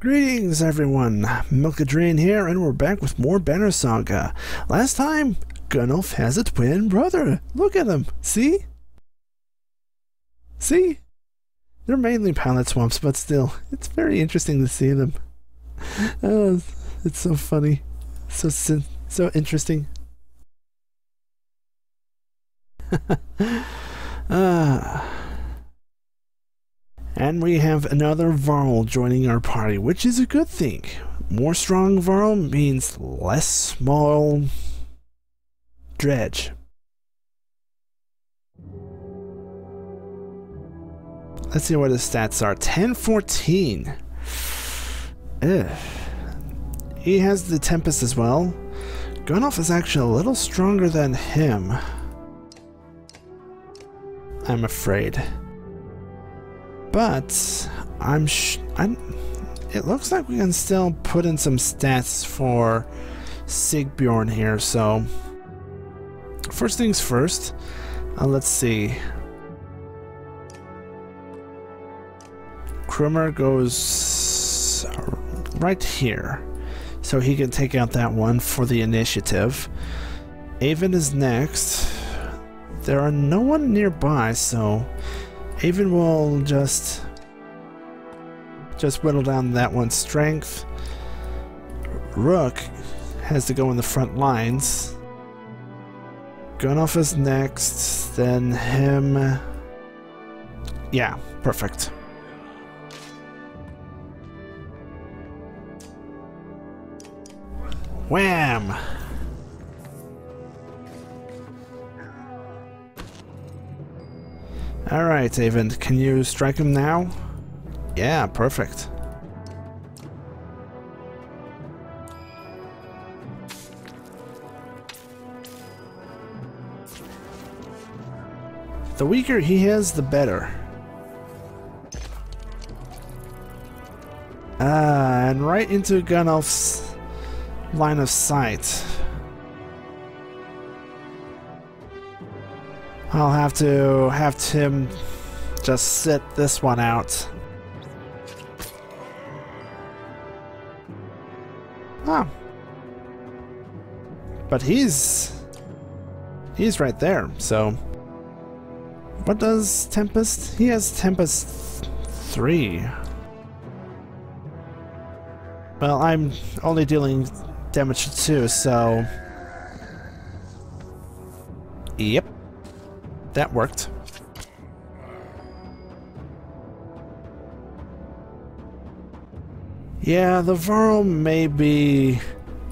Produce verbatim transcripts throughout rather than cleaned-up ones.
Greetings everyone, Melcadrien here, and we're back with more Banner Saga. Last time, Gunnulf has a twin brother. Look at him. See? See? They're mainly pallet swamps, but still, it's very interesting to see them. Oh, it's so funny. So, so interesting. Ah... And we have another Varl joining our party, which is a good thing. More strong Varl means less small Dredge. Let's see what his stats are. ten fourteen. Ugh. He has the Tempest as well. Gunnulf is actually a little stronger than him, I'm afraid. But I'm, sh I'm. It looks like we can still put in some stats for Sigbjorn here. So first things first. Uh, let's see. Krummer goes right here, so he can take out that one for the initiative. Avan is next. There are no one nearby, so Avan will just just whittle down that one's strength. Rook has to go in the front lines. Gunnulf is next, then him. Yeah, perfect. Wham! Alright, Avan, can you strike him now? Yeah, perfect. The weaker he is, the better. Ah, and right into Gunnulf's line of sight. I'll have to have Tim just sit this one out. Ah. But he's... He's right there, so... What does Tempest? He has Tempest three. Well, I'm only dealing damage to two, so... Yep. That worked. Yeah, the Varl may be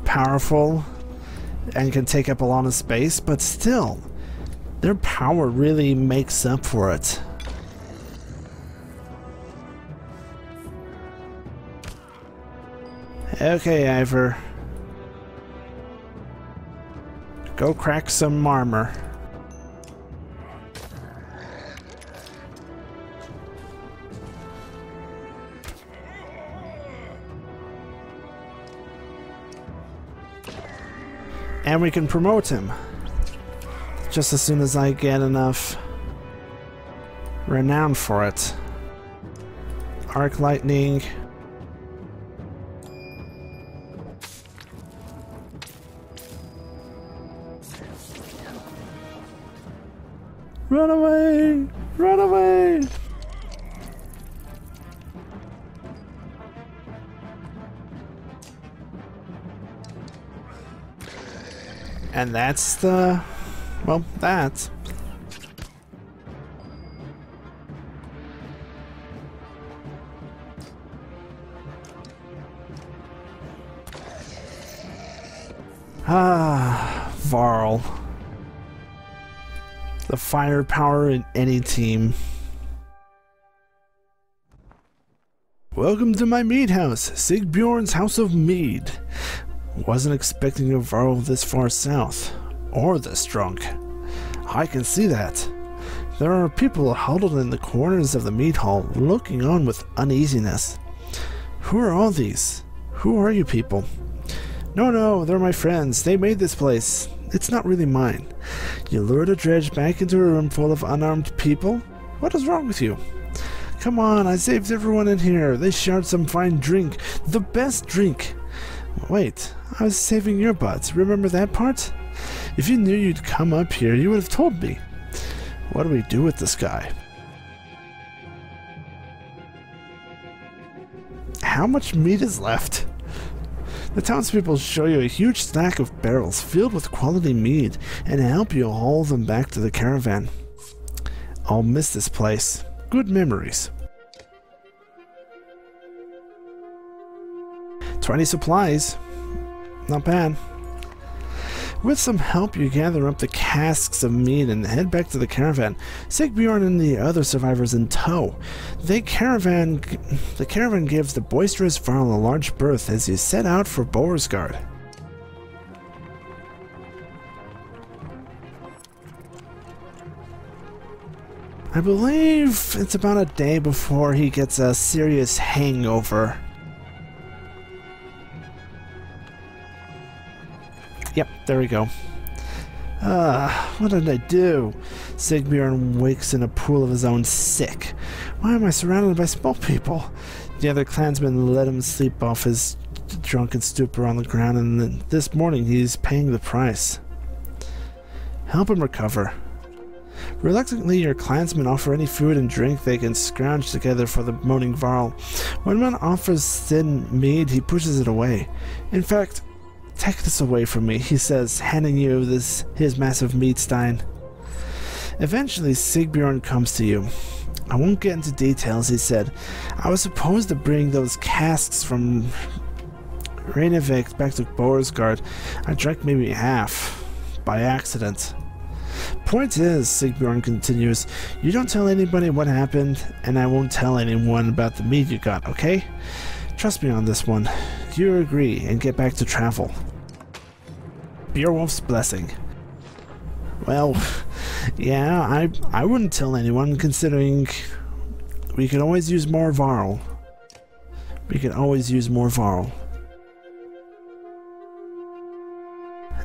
powerful and can take up a lot of space, but still, their power really makes up for it. Okay, Ivor. Go crack some armor. And we can promote him just as soon as I get enough renown for it. Arc lightning. Run away! Run away! And that's the... well, that. Ah, Varl. The firepower in any team. Welcome to my mead house, Sigbjorn's House of Mead. Wasn't expecting a Varl this far south, or this drunk. I can see that. There are people huddled in the corners of the mead hall, looking on with uneasiness. Who are all these? Who are you people? No, no, they're my friends. They made this place. It's not really mine. You lured a Dredge back into a room full of unarmed people? What is wrong with you? Come on, I saved everyone in here. They shared some fine drink. The best drink. Wait, I was saving your butts. Remember that part? If you knew you'd come up here, you would have told me. What do we do with this guy? How much meat is left? The townspeople show you a huge stack of barrels filled with quality mead and help you haul them back to the caravan. I'll miss this place. Good memories. twenty supplies. Not bad. With some help, you gather up the casks of mead and head back to the caravan, Sigbjorn and the other survivors in tow. They caravan, the caravan gives the boisterous Varl a large berth as he set out for Boersgard. I believe it's about a day before he gets a serious hangover. Yep, there we go. Ah, uh, what did I do? Sigbjorn wakes in a pool of his own sick. Why am I surrounded by small people? The other clansmen let him sleep off his drunken stupor on the ground, and this morning he's paying the price. Help him recover. Reluctantly, your clansmen offer any food and drink they can scrounge together for the moaning Varl. When one offers thin mead, he pushes it away. In fact, take this away from me, he says, handing you this his massive mead stein. Eventually, Sigbjorn comes to you. I won't get into details, he said. I was supposed to bring those casks from Reynvik back to Boersgard. I drank maybe half, by accident. Point is, Sigbjorn continues, you don't tell anybody what happened, and I won't tell anyone about the mead you got, okay? Trust me on this one. You agree and get back to travel. Beowulf's blessing. Well, yeah, I, I wouldn't tell anyone, considering we could always use more Varl. We could always use more Varl.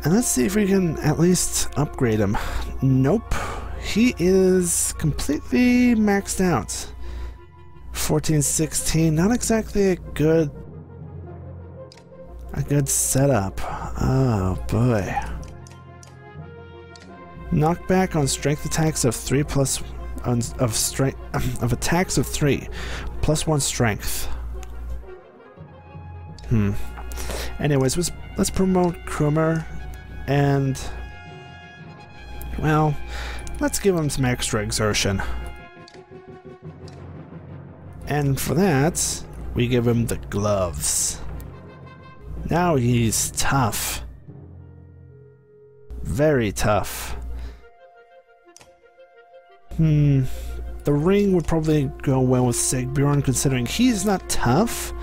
And let's see if we can at least upgrade him. Nope. He is completely maxed out. fourteen sixteen, not exactly a good a good setup. Oh boy. Knockback on strength attacks of three plus on, of strength of attacks of three plus one strength. Hmm. Anyways, let's let's promote Krummer. And, well, let's give him some extra exertion. And for that, we give him the gloves. Now he's tough. Very tough. Hmm. The ring would probably go well with Sigbjorn, considering he's not tough.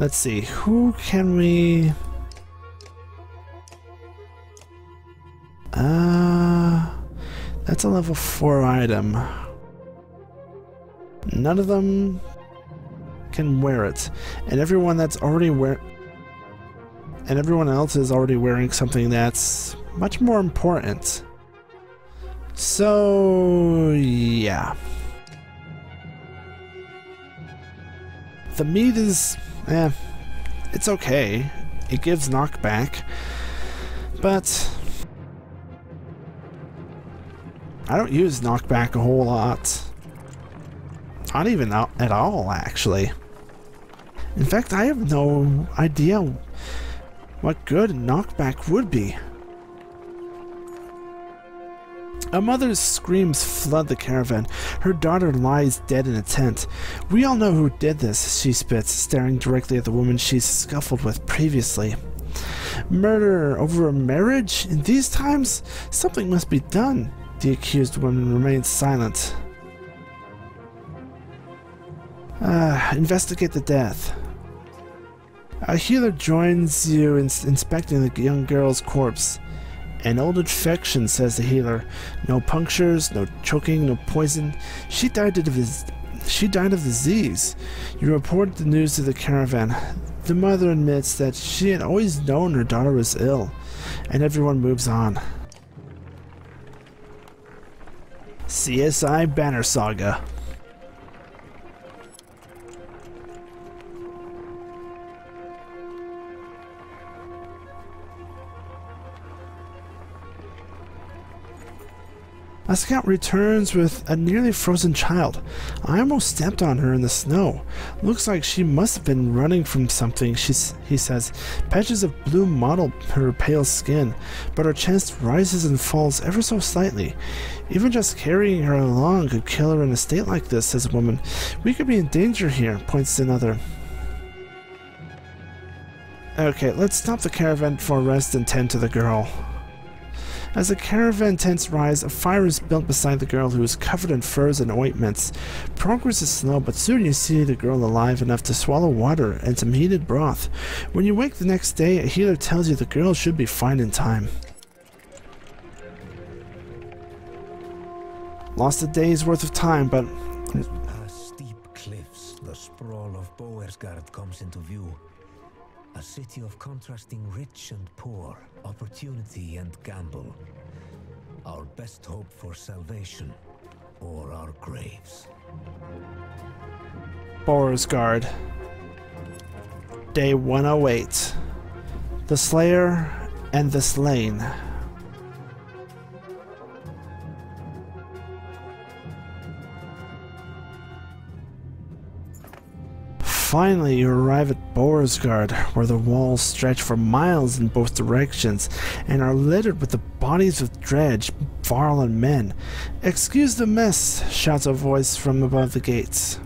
Let's see, who can we... Uh, that's a level four item. None of them can wear it, and everyone that's already wear and everyone else is already wearing something that's much more important. So yeah, the meat is, eh, it's okay. It gives knockback, but I don't use knockback a whole lot. Not even at all, actually. In fact, I have no idea what good knockback would be. A mother's screams flood the caravan. Her daughter lies dead in a tent. We all know who did this, she spits, staring directly at the woman she scuffled with previously. Murder over a marriage? In these times, something must be done. The accused woman remains silent. Uh, investigate the death. A healer joins you in inspecting the young girl's corpse. An old infection, says the healer. No punctures, no choking, no poison. She died of his, she died of disease. You report the news to the caravan. The mother admits that she had always known her daughter was ill, and everyone moves on. C S I Banner Saga. a scout returns with a nearly frozen child. I almost stepped on her in the snow. Looks like she must have been running from something, she's, he says. Patches of blue mottle her pale skin, but her chest rises and falls ever so slightly. Even just carrying her along could kill her in a state like this, says a woman. We could be in danger here, points another. Okay, let's stop the caravan for a rest and tend to the girl. As the caravan tents rise, a fire is built beside the girl who is covered in furs and ointments. Progress is slow, but soon you see the girl alive enough to swallow water and some heated broth. When you wake the next day, a healer tells you the girl should be fine in time. Lost a day's worth of time, but... Past steep cliffs, the sprawl of Boersgard comes into view. A city of contrasting rich and poor, opportunity and gamble. Our best hope for salvation, or our graves. Boersgard. Day one oh eight. The Slayer and the Slain. Finally, you arrive at Boersgard, where the walls stretch for miles in both directions and are littered with the bodies of Dredge, Varl, and men. "Excuse the mess," shouts a voice from above the gates.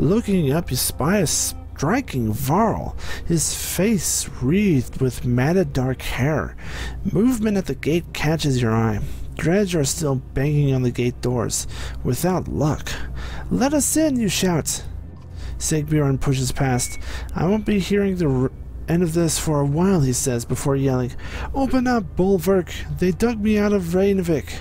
Looking up, you spy a striking Varl, his face wreathed with matted dark hair. Movement at the gate catches your eye. Dredge are still banging on the gate doors, without luck. "Let us in," you shout. Sigbjorn pushes past. "I won't be hearing the r end of this for a while," he says, before yelling, "Open up, Bulverk! They dug me out of Reynvik!"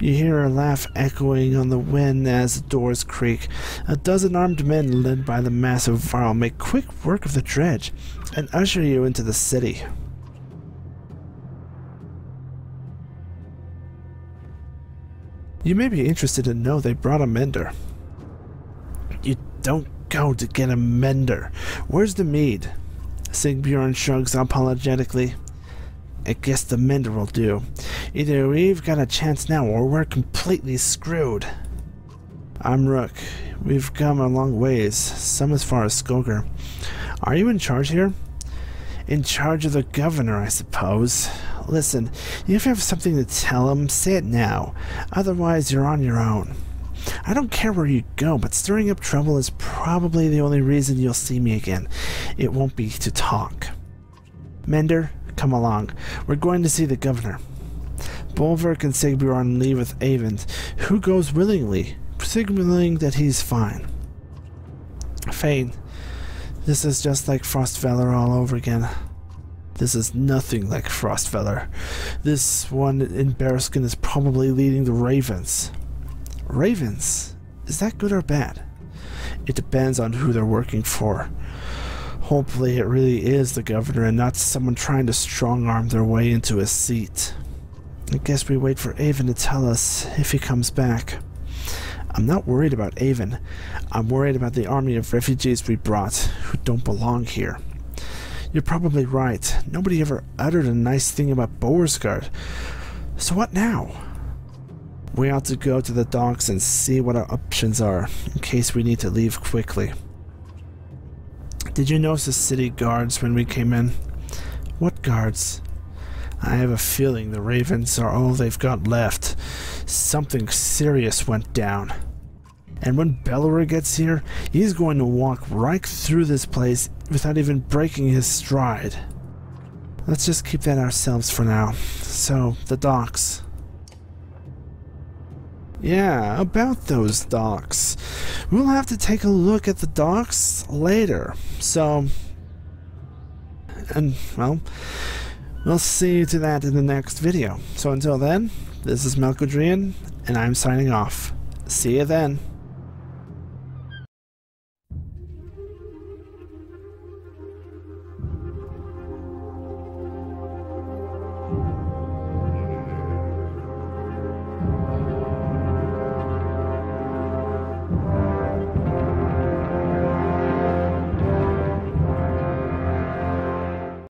You hear a laugh echoing on the wind as the doors creak. A dozen armed men led by the massive Varl make quick work of the Dredge and usher you into the city. You may be interested to know they brought a mender. You don't go to get a mender. "Where's the mead?" Sigbjorn shrugs apologetically. "I guess the mender will do. Either we've got a chance now or we're completely screwed." "I'm Rook. We've come a long ways, some as far as Skoger. Are you in charge here?" "In charge of the governor, I suppose. Listen, if you have something to tell him, say it now. Otherwise, you're on your own. I don't care where you go, but stirring up trouble is probably the only reason you'll see me again. It won't be to talk." "Mender, come along. We're going to see the governor." Bulverk and Sigbjorn leave with Avond, who goes willingly, signaling that he's fine. Fane, this is just like Frostfeller all over again. This is nothing like Frostfeller. This one in Bearskin is probably leading the Ravens. Ravens? Is that good or bad? It depends on who they're working for. Hopefully it really is the governor and not someone trying to strong-arm their way into his seat. I guess we wait for Avan to tell us if he comes back. I'm not worried about Avan. I'm worried about the army of refugees we brought who don't belong here. You're probably right. Nobody ever uttered a nice thing about Boersgard. So what now? We ought to go to the docks and see what our options are, in case we need to leave quickly. Did you notice the city guards when we came in? What guards? I have a feeling the Ravens are all they've got left. Something serious went down. And when Bellower gets here, he's going to walk right through this place without even breaking his stride. Let's just keep that ourselves for now. So, the docks. Yeah, about those docks. We'll have to take a look at the docks later. So, and well, we'll see to that in the next video. So until then, this is Melcadrien, and I'm signing off. See you then.